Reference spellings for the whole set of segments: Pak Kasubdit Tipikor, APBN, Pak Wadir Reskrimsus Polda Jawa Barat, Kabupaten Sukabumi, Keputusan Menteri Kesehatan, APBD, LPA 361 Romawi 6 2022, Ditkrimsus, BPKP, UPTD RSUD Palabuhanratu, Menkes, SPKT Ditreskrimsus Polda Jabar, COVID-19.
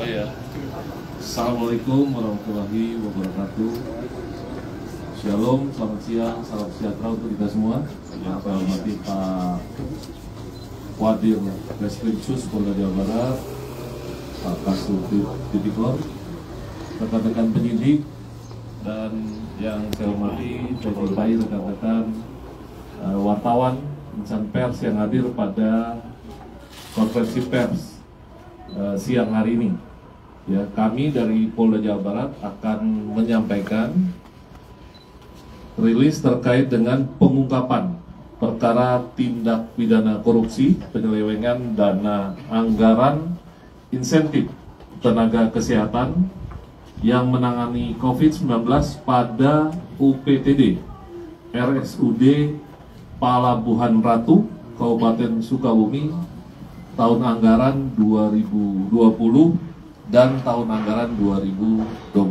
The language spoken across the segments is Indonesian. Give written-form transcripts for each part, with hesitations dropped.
Iya. Assalamualaikum warahmatullahi wabarakatuh. Shalom, selamat siang, salam sejahtera untuk kita semua. Yang saya hormati Pak Wadir Reskrimsus Polda Jawa Barat, Pak Kasubdit Tipikor, rekan-rekan penyidik, dan yang saya hormati terkait rekan-rekan wartawan, insan pers yang hadir pada konferensi pers siang hari ini. Ya, kami dari Polda Jawa Barat akan menyampaikan rilis terkait dengan pengungkapan perkara tindak pidana korupsi, penyelewengan dana anggaran insentif tenaga kesehatan yang menangani COVID-19 pada UPTD RSUD Palabuhanratu, Kabupaten Sukabumi, tahun anggaran 2020 dan tahun anggaran 2021.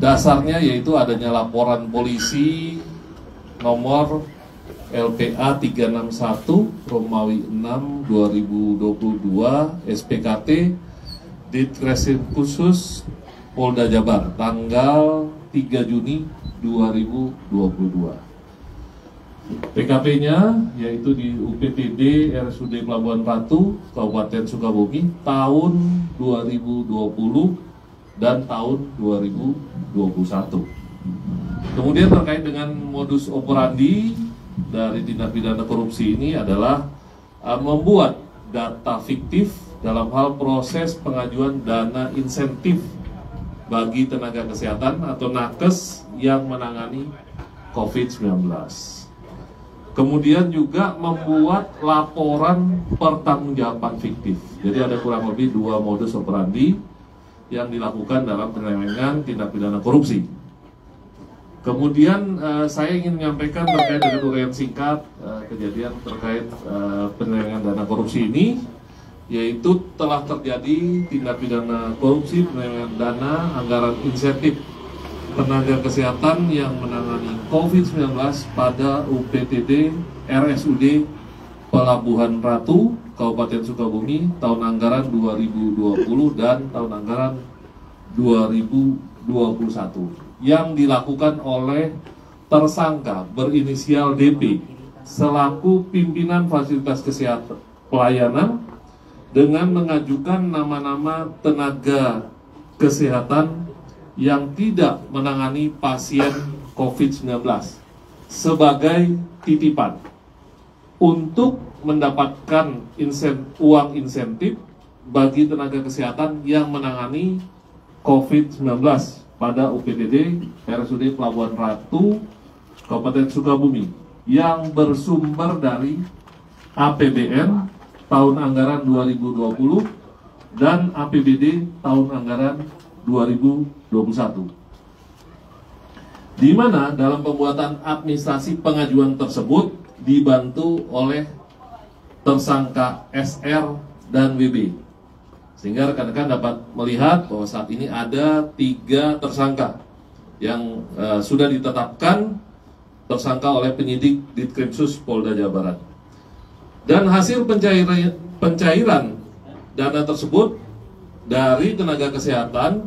Dasarnya yaitu adanya laporan polisi nomor LPA 361 Romawi 6 2022 SPKT Ditreskrimsus Polda Jabar tanggal 3 Juni 2022. BPKP-nya yaitu di UPTD RSUD Palabuhanratu, Kabupaten Sukabumi, tahun 2020 dan tahun 2021. Kemudian terkait dengan modus operandi dari tindak pidana korupsi ini adalah membuat data fiktif dalam hal proses pengajuan dana insentif bagi tenaga kesehatan atau nakes yang menangani COVID-19. Kemudian juga membuat laporan pertanggungjawaban fiktif. Jadi ada kurang lebih dua modus operandi yang dilakukan dalam penyelewengan tindak pidana korupsi. Kemudian saya ingin menyampaikan terkait dengan uraian singkat kejadian terkait penyelewengan dana korupsi ini, yaitu telah terjadi tindak pidana korupsi penyelewengan dana anggaran insentif tenaga kesehatan yang menangani COVID-19 pada UPTD RSUD Palabuhanratu, Kabupaten Sukabumi, tahun anggaran 2020 dan tahun anggaran 2021, yang dilakukan oleh tersangka berinisial DP selaku pimpinan fasilitas kesehatan pelayanan dengan mengajukan nama-nama tenaga kesehatan yang tidak menangani pasien COVID-19 sebagai titipan untuk mendapatkan uang insentif bagi tenaga kesehatan yang menangani COVID-19 pada UPTD RSUD Palabuhanratu, Kabupaten Sukabumi, yang bersumber dari APBN tahun anggaran 2020 dan APBD tahun anggaran 2021, di mana dalam pembuatan administrasi pengajuan tersebut dibantu oleh tersangka SR dan WB, sehingga rekan-rekan dapat melihat bahwa saat ini ada tiga tersangka yang sudah ditetapkan tersangka oleh penyidik Ditkrimsus Polda Jawa Barat, dan hasil pencairan dana tersebut dari tenaga kesehatan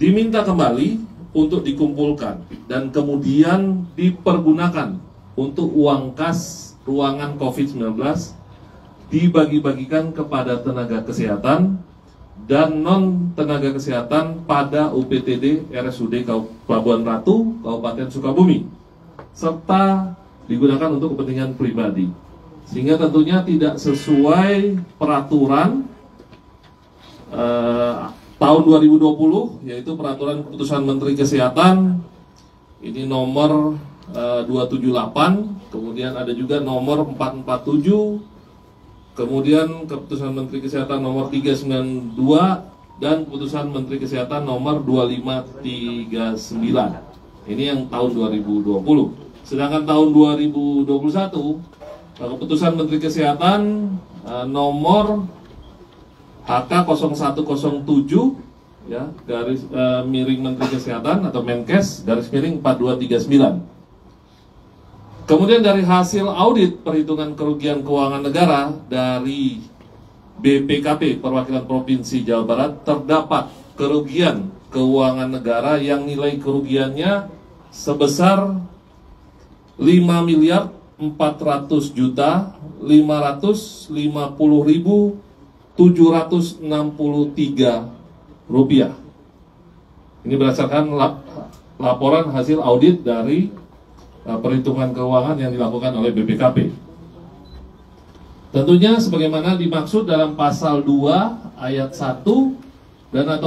diminta kembali untuk dikumpulkan dan kemudian dipergunakan untuk uang kas ruangan COVID-19 dibagi-bagikan kepada tenaga kesehatan dan non-tenaga kesehatan pada UPTD RSUD Palabuhanratu, Kabupaten Sukabumi, serta digunakan untuk kepentingan pribadi, sehingga tentunya tidak sesuai peraturan tahun 2020, yaitu peraturan Keputusan Menteri Kesehatan ini nomor 278, kemudian ada juga nomor 447, kemudian Keputusan Menteri Kesehatan nomor 392 dan Keputusan Menteri Kesehatan nomor 2539. Ini yang tahun 2020. Sedangkan tahun 2021 Keputusan Menteri Kesehatan nomor HK 0107 ya, garis miring Menteri Kesehatan atau Menkes garis miring 4239. Kemudian dari hasil audit perhitungan kerugian keuangan negara dari BPKP Perwakilan Provinsi Jawa Barat terdapat kerugian keuangan negara yang nilai kerugiannya sebesar 5.400.550.763 rupiah. Ini berdasarkan laporan hasil audit dari perhitungan keuangan yang dilakukan oleh BPKP. Tentunya sebagaimana dimaksud dalam pasal 2 ayat 1 dan atau